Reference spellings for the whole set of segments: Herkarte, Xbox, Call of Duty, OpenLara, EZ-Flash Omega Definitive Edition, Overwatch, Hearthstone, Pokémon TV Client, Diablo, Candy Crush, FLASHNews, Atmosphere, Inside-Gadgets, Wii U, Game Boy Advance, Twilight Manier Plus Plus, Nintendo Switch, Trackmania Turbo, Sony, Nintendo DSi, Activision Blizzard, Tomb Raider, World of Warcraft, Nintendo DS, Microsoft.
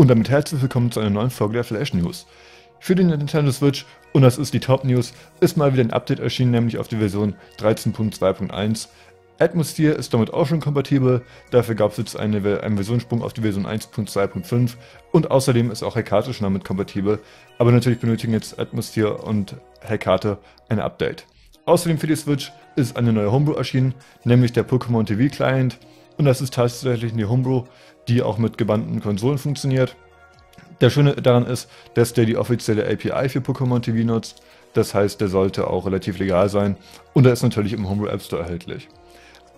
Und damit herzlich willkommen zu einer neuen Folge der Flash News. Für die Nintendo Switch, und das ist die Top News, ist mal wieder ein Update erschienen, nämlich auf die Version 13.2.1. Atmosphere ist damit auch schon kompatibel, dafür gab es jetzt einen Versionssprung auf die Version 1.2.5 und außerdem ist auch Herkarte schon damit kompatibel, aber natürlich benötigen jetzt Atmosphere und Herkarte ein Update. Außerdem für die Switch ist eine neue Homebrew erschienen, nämlich der Pokémon TV Client, und das ist tatsächlich eine Homebrew, die auch mit gebannten Konsolen funktioniert. Das Schöne daran ist, dass der die offizielle API für Pokémon TV nutzt, das heißt, der sollte auch relativ legal sein und er ist natürlich im Homebrew App Store erhältlich.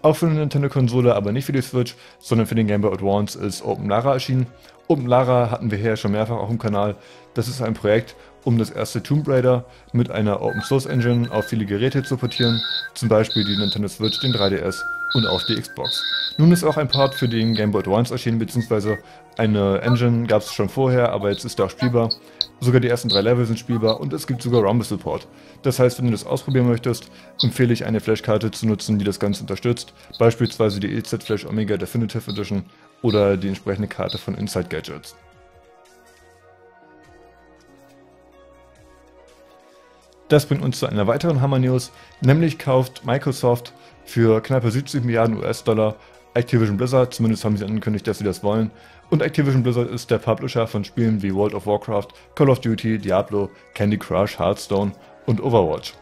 Auch für eine Nintendo-Konsole, aber nicht für die Switch, sondern für den Game Boy Advance ist OpenLara erschienen. OpenLara hatten wir hier schon mehrfach auch im Kanal. Das ist ein Projekt, um das erste Tomb Raider mit einer Open-Source-Engine auf viele Geräte zu portieren, zum Beispiel die Nintendo Switch, den 3DS und auch die Xbox. Nun ist auch ein Part für den Game Boy Advance erschienen, beziehungsweise eine Engine gab es schon vorher, aber jetzt ist er auch spielbar. Sogar die ersten 3 Level sind spielbar und es gibt sogar Rumble-Support. Das heißt, wenn du das ausprobieren möchtest, empfehle ich eine Flashkarte zu nutzen, die das Ganze unterstützt, beispielsweise die EZ-Flash Omega Definitive Edition oder die entsprechende Karte von Inside-Gadgets. Das bringt uns zu einer weiteren Hammer-News, nämlich kauft Microsoft für knappe 70 Milliarden US-Dollar Activision Blizzard, zumindest haben sie angekündigt, dass sie das wollen. Und Activision Blizzard ist der Publisher von Spielen wie World of Warcraft, Call of Duty, Diablo, Candy Crush, Hearthstone und Overwatch.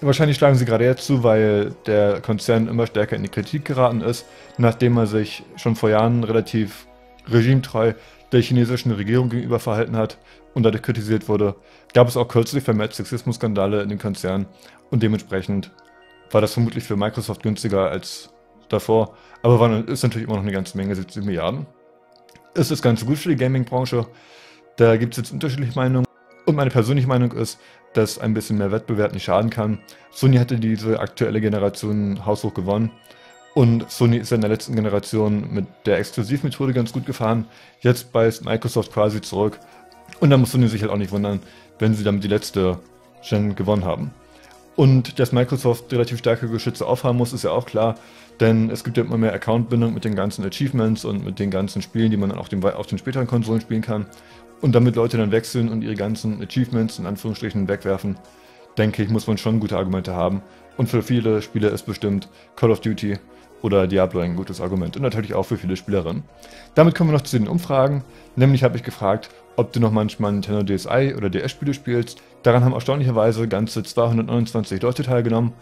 Wahrscheinlich schlagen sie gerade jetzt zu, weil der Konzern immer stärker in die Kritik geraten ist, nachdem er sich schon vor Jahren relativ regimetreu der chinesischen Regierung gegenüber verhalten hat und dadurch kritisiert wurde. Gab es auch kürzlich vermehrt Sexismus-Skandale in dem Konzern und dementsprechend war das vermutlich für Microsoft günstiger als davor, aber ist natürlich immer noch eine ganze Menge, 70 Milliarden. Ist das Ganze gut für die Gaming-Branche? Da gibt es jetzt unterschiedliche Meinungen und meine persönliche Meinung ist, dass ein bisschen mehr Wettbewerb nicht schaden kann. Sony hatte diese aktuelle Generation haushoch gewonnen und Sony ist in der letzten Generation mit der Exklusivmethode ganz gut gefahren. Jetzt beißt Microsoft quasi zurück und da muss Sony sich halt auch nicht wundern, wenn sie damit die letzte Gen gewonnen haben. Und dass Microsoft relativ starke Geschütze aufhaben muss, ist ja auch klar, denn es gibt ja immer mehr Accountbindung mit den ganzen Achievements und mit den ganzen Spielen, die man dann auf den späteren Konsolen spielen kann. Und damit Leute dann wechseln und ihre ganzen Achievements in Anführungsstrichen wegwerfen, denke ich, muss man schon gute Argumente haben. Und für viele Spieler ist bestimmt Call of Duty oder Diablo ein gutes Argument und natürlich auch für viele Spielerinnen. Damit kommen wir noch zu den Umfragen, nämlich habe ich gefragt, ob du noch manchmal Nintendo DSi oder DS-Spiele spielst. Daran haben erstaunlicherweise ganze 229 Leute teilgenommen.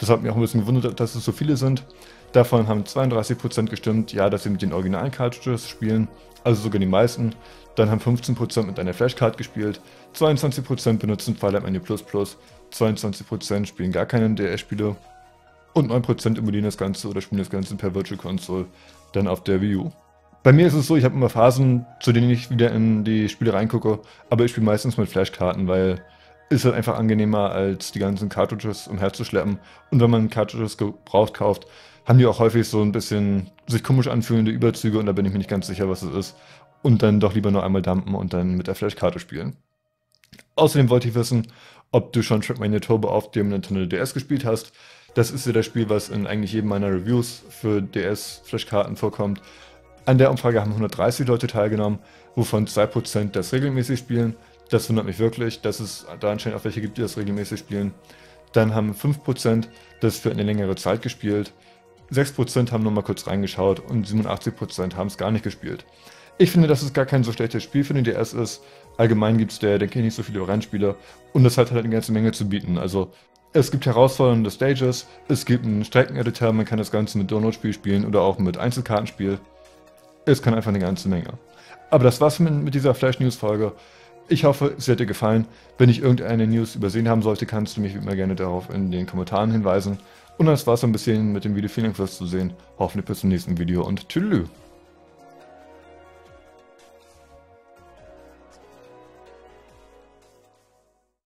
Das hat mich auch ein bisschen gewundert, dass es so viele sind. Davon haben 32% gestimmt, ja, dass sie mit den originalen Cartridges spielen, also sogar die meisten. Dann haben 15% mit einer Flashcard gespielt, 22% benutzen Twilight Manier Plus Plus, 22% spielen gar keine DS-Spiele und 9% übernehmen das Ganze oder spielen das Ganze per Virtual Console, dann auf der Wii U. Bei mir ist es so, ich habe immer Phasen, zu denen ich wieder in die Spiele reingucke, aber ich spiele meistens mit Flashkarten, weil ist halt einfach angenehmer, als die ganzen Cartridges umherzuschleppen. Und wenn man Cartridges gebraucht kauft, haben die auch häufig so ein bisschen sich komisch anfühlende Überzüge und da bin ich mir nicht ganz sicher, was es ist. Und dann doch lieber nur einmal dumpen und dann mit der Flashkarte spielen. Außerdem wollte ich wissen, ob du schon Trackmania Turbo auf dem Nintendo DS gespielt hast. Das ist ja das Spiel, was in eigentlich jedem meiner Reviews für DS-Flashkarten vorkommt. An der Umfrage haben 130 Leute teilgenommen, wovon 2% das regelmäßig spielen. Das wundert mich wirklich, dass es da anscheinend auch welche gibt, die das regelmäßig spielen. Dann haben 5% das für eine längere Zeit gespielt, 6% haben nochmal kurz reingeschaut und 87% haben es gar nicht gespielt. Ich finde, dass es gar kein so schlechtes Spiel für den DS ist. Allgemein gibt es da, denke ich, nicht so viele Rennspiele und das hat halt eine ganze Menge zu bieten. Also es gibt herausfordernde Stages, es gibt einen Streckeneditor, man kann das Ganze mit Download-Spiel spielen oder auch mit Einzelkartenspiel. Es kann einfach eine ganze Menge. Aber das war's mit dieser Flash-News-Folge. Ich hoffe, sie hat dir gefallen. Wenn ich irgendeine News übersehen haben sollte, kannst du mich wie immer gerne darauf in den Kommentaren hinweisen. Und das war's ein bisschen mit dem Video. Vielen Dank fürs Zusehen. Hoffentlich bis zum nächsten Video und tschüss.